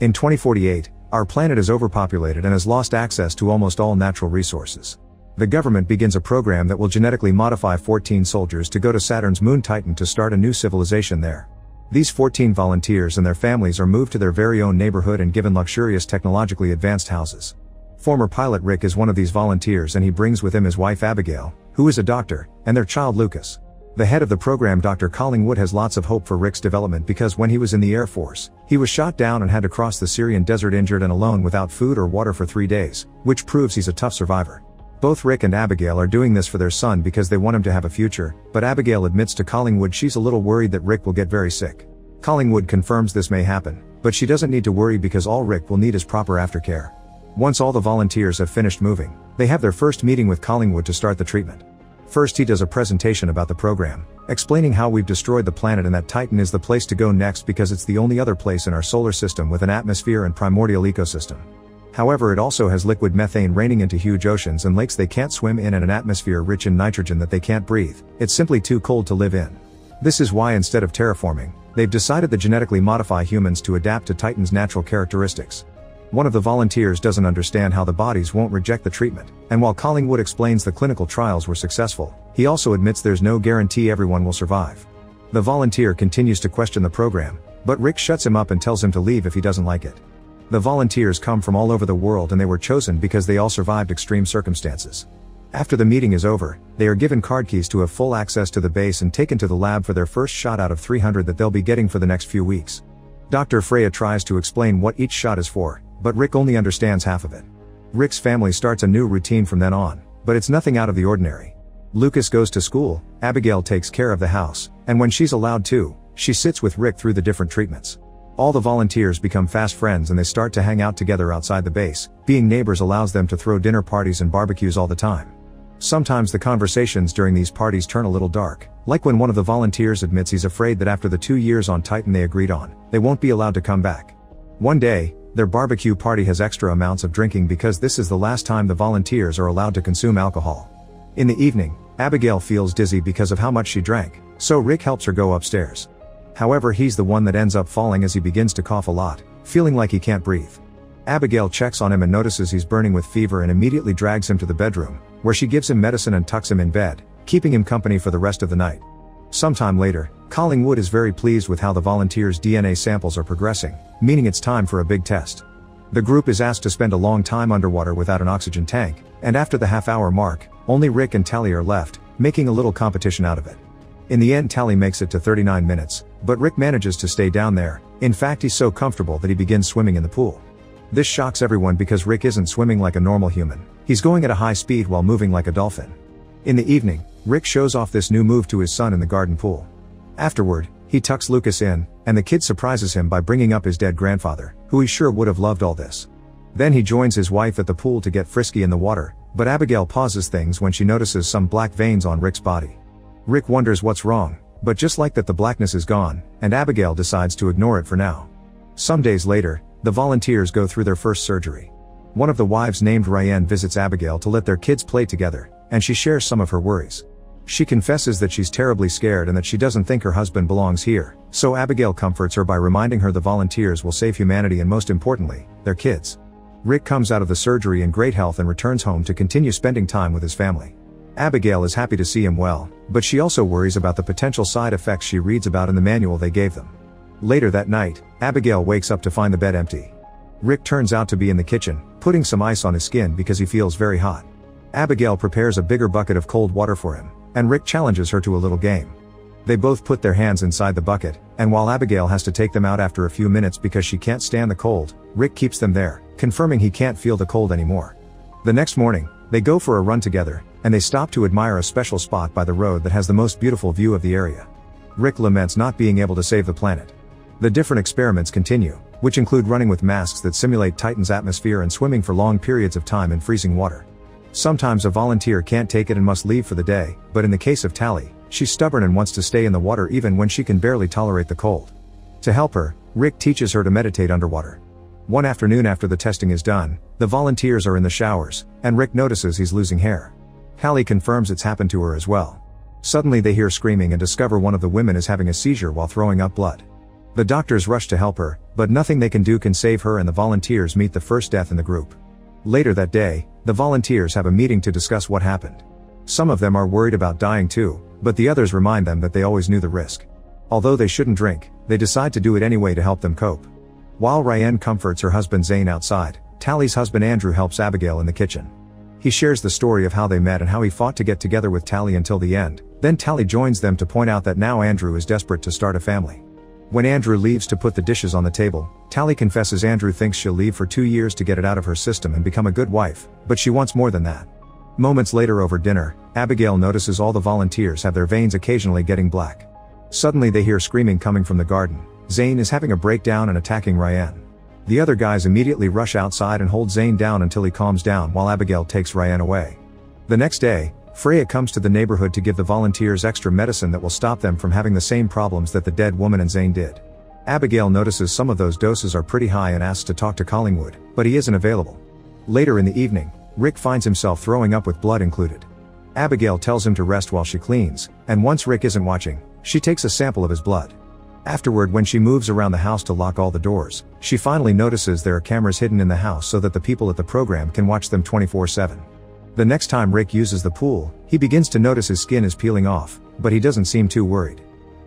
In 2048, our planet is overpopulated and has lost access to almost all natural resources. The government begins a program that will genetically modify 14 soldiers to go to Saturn's moon Titan to start a new civilization there. These 14 volunteers and their families are moved to their very own neighborhood and given luxurious technologically advanced houses. Former pilot Rick is one of these volunteers, and he brings with him his wife Abigail, who is a doctor, and their child Lucas. The head of the program, Dr. Collingwood, has lots of hope for Rick's development because when he was in the Air Force, he was shot down and had to cross the Syrian desert injured and alone without food or water for 3 days, which proves he's a tough survivor. Both Rick and Abigail are doing this for their son because they want him to have a future, but Abigail admits to Collingwood she's a little worried that Rick will get very sick. Collingwood confirms this may happen, but she doesn't need to worry because all Rick will need is proper aftercare. Once all the volunteers have finished moving, they have their first meeting with Collingwood to start the treatment. First, he does a presentation about the program, explaining how we've destroyed the planet and that Titan is the place to go next because it's the only other place in our solar system with an atmosphere and primordial ecosystem. However, it also has liquid methane raining into huge oceans and lakes they can't swim in and an atmosphere rich in nitrogen that they can't breathe. It's simply too cold to live in. This is why instead of terraforming, they've decided to genetically modify humans to adapt to Titan's natural characteristics. One of the volunteers doesn't understand how the bodies won't reject the treatment, and while Collingwood explains the clinical trials were successful, he also admits there's no guarantee everyone will survive. The volunteer continues to question the program, but Rick shuts him up and tells him to leave if he doesn't like it. The volunteers come from all over the world and they were chosen because they all survived extreme circumstances. After the meeting is over, they are given card keys to have full access to the base and taken to the lab for their first shot out of 300 that they'll be getting for the next few weeks. Dr. Freya tries to explain what each shot is for, but Rick only understands half of it. Rick's family starts a new routine from then on, but it's nothing out of the ordinary. Lucas goes to school, Abigail takes care of the house, and when she's allowed to, she sits with Rick through the different treatments. All the volunteers become fast friends and they start to hang out together outside the base. Being neighbors allows them to throw dinner parties and barbecues all the time. Sometimes the conversations during these parties turn a little dark, like when one of the volunteers admits he's afraid that after the 2 years on Titan they agreed on, they won't be allowed to come back. One day, their barbecue party has extra amounts of drinking because this is the last time the volunteers are allowed to consume alcohol. In the evening, Abigail feels dizzy because of how much she drank, so Rick helps her go upstairs. However, he's the one that ends up falling as he begins to cough a lot, feeling like he can't breathe. Abigail checks on him and notices he's burning with fever and immediately drags him to the bedroom, where she gives him medicine and tucks him in bed, keeping him company for the rest of the night. Sometime later, Collingwood is very pleased with how the volunteers' DNA samples are progressing, meaning it's time for a big test. The group is asked to spend a long time underwater without an oxygen tank, and after the half-hour mark, only Rick and Tally are left, making a little competition out of it. In the end, Tally makes it to 39 minutes, but Rick manages to stay down there. In fact, he's so comfortable that he begins swimming in the pool. This shocks everyone because Rick isn't swimming like a normal human. He's going at a high speed while moving like a dolphin. In the evening, Rick shows off this new move to his son in the garden pool. Afterward, he tucks Lucas in, and the kid surprises him by bringing up his dead grandfather, who he sure would have loved all this. Then he joins his wife at the pool to get frisky in the water, but Abigail pauses things when she notices some black veins on Rick's body. Rick wonders what's wrong, but just like that the blackness is gone, and Abigail decides to ignore it for now. Some days later, the volunteers go through their first surgery. One of the wives named Ryan visits Abigail to let their kids play together, and she shares some of her worries. She confesses that she's terribly scared and that she doesn't think her husband belongs here, so Abigail comforts her by reminding her the volunteers will save humanity and most importantly, their kids. Rick comes out of the surgery in great health and returns home to continue spending time with his family. Abigail is happy to see him well, but she also worries about the potential side effects she reads about in the manual they gave them. Later that night, Abigail wakes up to find the bed empty. Rick turns out to be in the kitchen, putting some ice on his skin because he feels very hot. Abigail prepares a bigger bucket of cold water for him, and Rick challenges her to a little game. They both put their hands inside the bucket, and while Abigail has to take them out after a few minutes because she can't stand the cold, Rick keeps them there, confirming he can't feel the cold anymore. The next morning, they go for a run together, and they stop to admire a special spot by the road that has the most beautiful view of the area. Rick laments not being able to save the planet. The different experiments continue, which include running with masks that simulate Titan's atmosphere and swimming for long periods of time in freezing water. Sometimes a volunteer can't take it and must leave for the day, but in the case of Tally, she's stubborn and wants to stay in the water even when she can barely tolerate the cold. To help her, Rick teaches her to meditate underwater. One afternoon after the testing is done, the volunteers are in the showers, and Rick notices he's losing hair. Tally confirms it's happened to her as well. Suddenly they hear screaming and discover one of the women is having a seizure while throwing up blood. The doctors rush to help her, but nothing they can do can save her, and the volunteers meet the first death in the group. Later that day, the volunteers have a meeting to discuss what happened. Some of them are worried about dying too, but the others remind them that they always knew the risk. Although they shouldn't drink, they decide to do it anyway to help them cope. While Ryan comforts her husband Zane outside, Tally's husband Andrew helps Abigail in the kitchen. He shares the story of how they met and how he fought to get together with Tally until the end, then Tally joins them to point out that now Andrew is desperate to start a family. When Andrew leaves to put the dishes on the table, Tally confesses Andrew thinks she'll leave for 2 years to get it out of her system and become a good wife, but she wants more than that. Moments later over dinner, Abigail notices all the volunteers have their veins occasionally getting black. Suddenly they hear screaming coming from the garden. Zane is having a breakdown and attacking Ryan. The other guys immediately rush outside and hold Zane down until he calms down, while Abigail takes Ryan away. The next day, Freya comes to the neighborhood to give the volunteers extra medicine that will stop them from having the same problems that the dead woman and Zane did. Abigail notices some of those doses are pretty high and asks to talk to Collingwood, but he isn't available. Later in the evening, Rick finds himself throwing up with blood included. Abigail tells him to rest while she cleans, and once Rick isn't watching, she takes a sample of his blood. Afterward, when she moves around the house to lock all the doors, she finally notices there are cameras hidden in the house so that the people at the program can watch them 24/7. The next time Rick uses the pool, he begins to notice his skin is peeling off, but he doesn't seem too worried.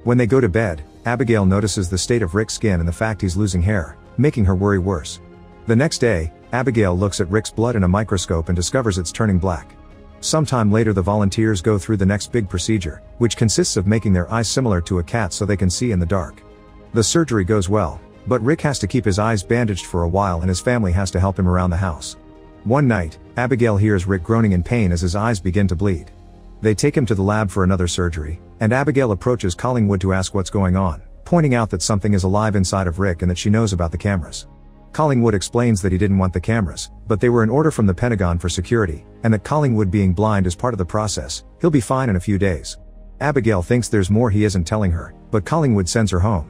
When they go to bed, Abigail notices the state of Rick's skin and the fact he's losing hair, making her worry worse. The next day, Abigail looks at Rick's blood in a microscope and discovers it's turning black. Sometime later, the volunteers go through the next big procedure, which consists of making their eyes similar to a cat so they can see in the dark. The surgery goes well, but Rick has to keep his eyes bandaged for a while and his family has to help him around the house. One night, Abigail hears Rick groaning in pain as his eyes begin to bleed. They take him to the lab for another surgery, and Abigail approaches Collingwood to ask what's going on, pointing out that something is alive inside of Rick and that she knows about the cameras. Collingwood explains that he didn't want the cameras, but they were an order from the Pentagon for security, and that Collingwood being blind is part of the process. He'll be fine in a few days. Abigail thinks there's more he isn't telling her, but Collingwood sends her home.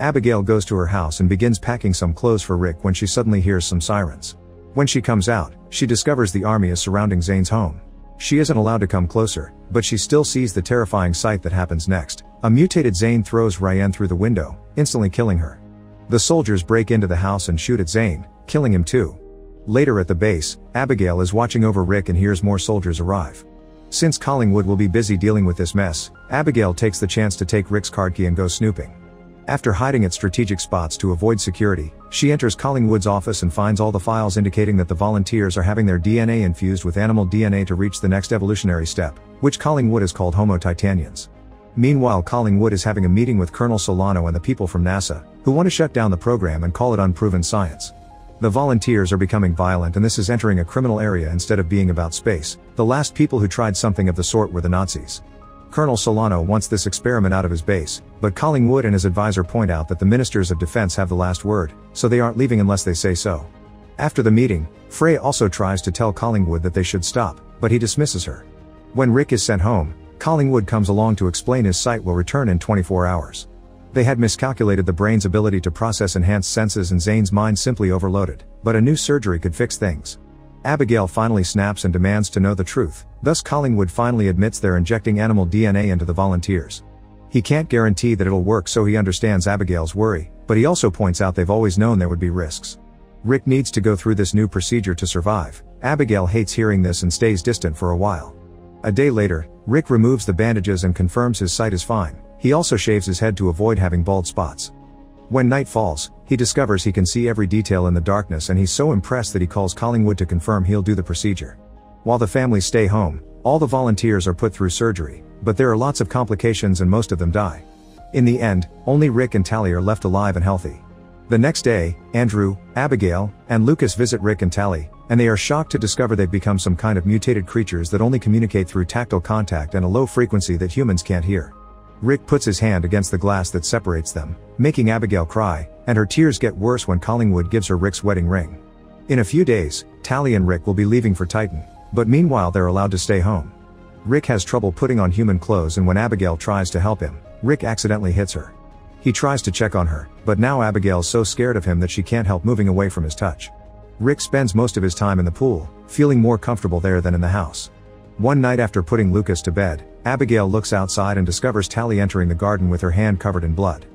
Abigail goes to her house and begins packing some clothes for Rick when she suddenly hears some sirens. When she comes out, she discovers the army is surrounding Zane's home. She isn't allowed to come closer, but she still sees the terrifying sight that happens next. A mutated Zane throws Ryan through the window, instantly killing her. The soldiers break into the house and shoot at Zane, killing him too. Later at the base, Abigail is watching over Rick and hears more soldiers arrive. Since Collingwood will be busy dealing with this mess, Abigail takes the chance to take Rick's card key and go snooping. After hiding at strategic spots to avoid security, she enters Collingwood's office and finds all the files indicating that the volunteers are having their DNA infused with animal DNA to reach the next evolutionary step, which Collingwood has called Homo Titanians. Meanwhile, Collingwood is having a meeting with Colonel Solano and the people from NASA, who want to shut down the program and call it unproven science. The volunteers are becoming violent, and this is entering a criminal area instead of being about space. The last people who tried something of the sort were the Nazis. Colonel Solano wants this experiment out of his base, but Collingwood and his advisor point out that the ministers of defense have the last word, so they aren't leaving unless they say so. After the meeting, Frey also tries to tell Collingwood that they should stop, but he dismisses her. When Rick is sent home, Collingwood comes along to explain his sight will return in 24 hours. They had miscalculated the brain's ability to process enhanced senses, and Zane's mind simply overloaded, but a new surgery could fix things. Abigail finally snaps and demands to know the truth, thus Collingwood finally admits they're injecting animal DNA into the volunteers. He can't guarantee that it'll work, so he understands Abigail's worry, but he also points out they've always known there would be risks. Rick needs to go through this new procedure to survive. Abigail hates hearing this and stays distant for a while. A day later, Rick removes the bandages and confirms his sight is fine. He also shaves his head to avoid having bald spots. When night falls, he discovers he can see every detail in the darkness, and he's so impressed that he calls Collingwood to confirm he'll do the procedure. While the family stay home, all the volunteers are put through surgery, but there are lots of complications and most of them die. In the end, only Rick and Tally are left alive and healthy. The next day, Andrew, Abigail, and Lucas visit Rick and Tally, and they are shocked to discover they've become some kind of mutated creatures that only communicate through tactile contact and a low frequency that humans can't hear. Rick puts his hand against the glass that separates them, making Abigail cry, and her tears get worse when Collingwood gives her Rick's wedding ring. In a few days, Tally and Rick will be leaving for Titan, but meanwhile they're allowed to stay home. Rick has trouble putting on human clothes, and when Abigail tries to help him, Rick accidentally hits her. He tries to check on her, but now Abigail's so scared of him that she can't help moving away from his touch. Rick spends most of his time in the pool, feeling more comfortable there than in the house. One night, after putting Lucas to bed, Abigail looks outside and discovers Tally entering the garden with her hand covered in blood.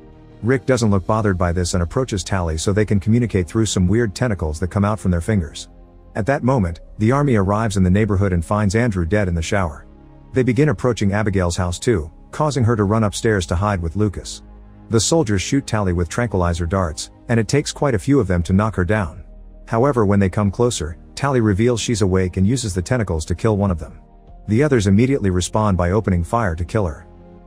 Rick doesn't look bothered by this and approaches Tally so they can communicate through some weird tentacles that come out from their fingers. At that moment, the army arrives in the neighborhood and finds Andrew dead in the shower. They begin approaching Abigail's house too, causing her to run upstairs to hide with Lucas. The soldiers shoot Tally with tranquilizer darts, and it takes quite a few of them to knock her down. However, when they come closer, Tally reveals she's awake and uses the tentacles to kill one of them. The others immediately respond by opening fire to kill her.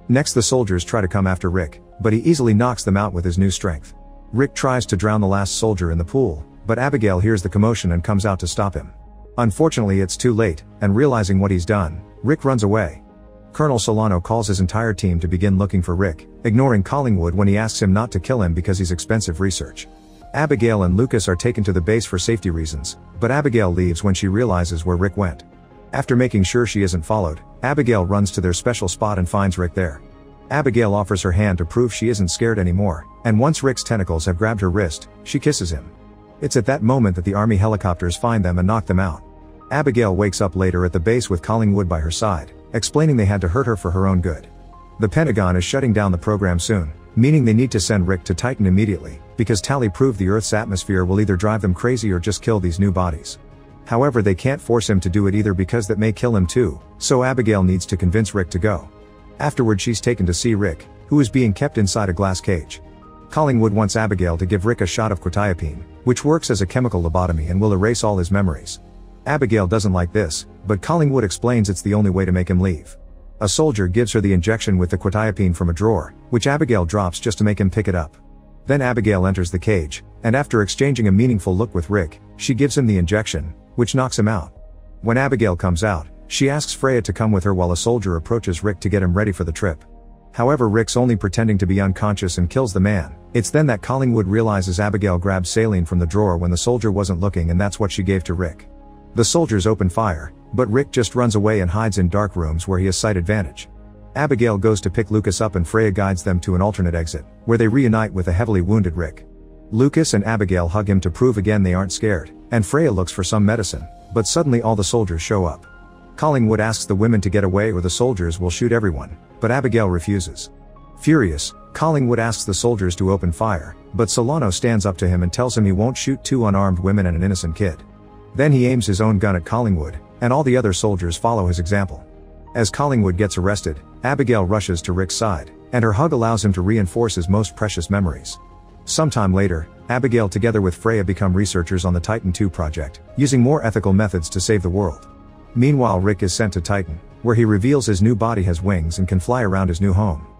Next, the soldiers try to come after Rick, but he easily knocks them out with his new strength. Rick tries to drown the last soldier in the pool, but Abigail hears the commotion and comes out to stop him. Unfortunately, it's too late, and realizing what he's done, Rick runs away. Colonel Solano calls his entire team to begin looking for Rick, ignoring Collingwood when he asks him not to kill him because he's expensive research. Abigail and Lucas are taken to the base for safety reasons, but Abigail leaves when she realizes where Rick went. After making sure she isn't followed, Abigail runs to their special spot and finds Rick there. Abigail offers her hand to prove she isn't scared anymore, and once Rick's tentacles have grabbed her wrist, she kisses him. It's at that moment that the army helicopters find them and knock them out. Abigail wakes up later at the base with Collingwood by her side, explaining they had to hurt her for her own good. The Pentagon is shutting down the program soon, meaning they need to send Rick to Titan immediately, because Tally proved the Earth's atmosphere will either drive them crazy or just kill these new bodies. However, they can't force him to do it either because that may kill him too, so Abigail needs to convince Rick to go. Afterward, she's taken to see Rick, who is being kept inside a glass cage. Collingwood wants Abigail to give Rick a shot of quetiapine, which works as a chemical lobotomy and will erase all his memories. Abigail doesn't like this, but Collingwood explains it's the only way to make him leave. A soldier gives her the injection with the quetiapine from a drawer, which Abigail drops just to make him pick it up. Then Abigail enters the cage, and after exchanging a meaningful look with Rick, she gives him the injection, which knocks him out. When Abigail comes out, she asks Freya to come with her while a soldier approaches Rick to get him ready for the trip. However, Rick's only pretending to be unconscious and kills the man. It's then that Collingwood realizes Abigail grabbed saline from the drawer when the soldier wasn't looking, and that's what she gave to Rick. The soldiers open fire, but Rick just runs away and hides in dark rooms where he has sight advantage. Abigail goes to pick Lucas up and Freya guides them to an alternate exit, where they reunite with a heavily wounded Rick. Lucas and Abigail hug him to prove again they aren't scared, and Freya looks for some medicine, but suddenly all the soldiers show up. Collingwood asks the women to get away or the soldiers will shoot everyone, but Abigail refuses. Furious, Collingwood asks the soldiers to open fire, but Solano stands up to him and tells him he won't shoot two unarmed women and an innocent kid. Then he aims his own gun at Collingwood, and all the other soldiers follow his example. As Collingwood gets arrested, Abigail rushes to Rick's side, and her hug allows him to reinforce his most precious memories. Sometime later, Abigail together with Freya become researchers on the Titan II project, using more ethical methods to save the world. Meanwhile, Rick is sent to Titan, where he reveals his new body has wings and can fly around his new home.